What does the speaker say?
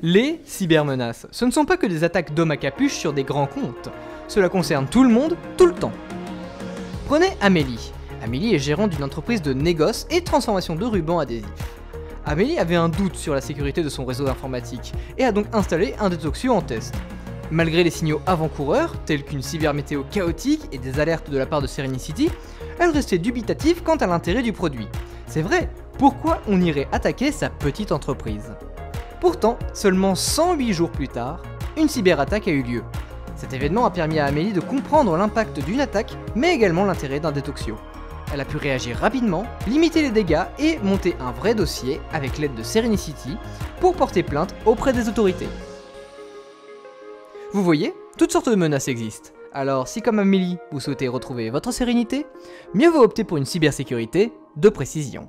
Les cybermenaces, ce ne sont pas que des attaques d'hommes à capuche sur des grands comptes. Cela concerne tout le monde, tout le temps. Prenez Amélie. Amélie est gérante d'une entreprise de négoce et transformation de rubans adhésifs. Amélie avait un doute sur la sécurité de son réseau informatique et a donc installé un detoxio en test. Malgré les signaux avant-coureurs, tels qu'une cybermétéo chaotique et des alertes de la part de Serenicity, elle restait dubitative quant à l'intérêt du produit. C'est vrai, pourquoi on irait attaquer sa petite entreprise ? Pourtant, seulement 108 jours plus tard, une cyberattaque a eu lieu. Cet événement a permis à Amélie de comprendre l'impact d'une attaque, mais également l'intérêt d'un detoxio. Elle a pu réagir rapidement, limiter les dégâts et monter un vrai dossier avec l'aide de Serenicity pour porter plainte auprès des autorités. Vous voyez, toutes sortes de menaces existent. Alors si comme Amélie, vous souhaitez retrouver votre sérénité, mieux vaut opter pour une cybersécurité de précision.